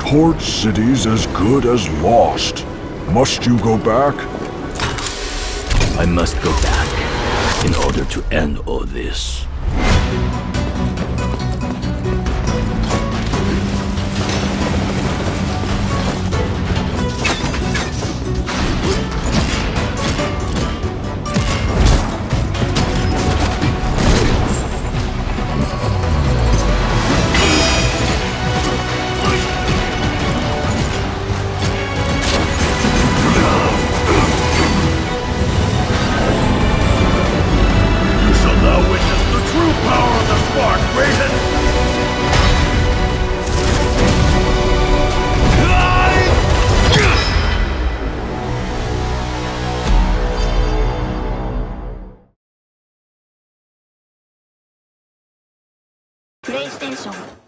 Port City's as good as lost. Must you go back? I must go back in order to end all this. PlayStation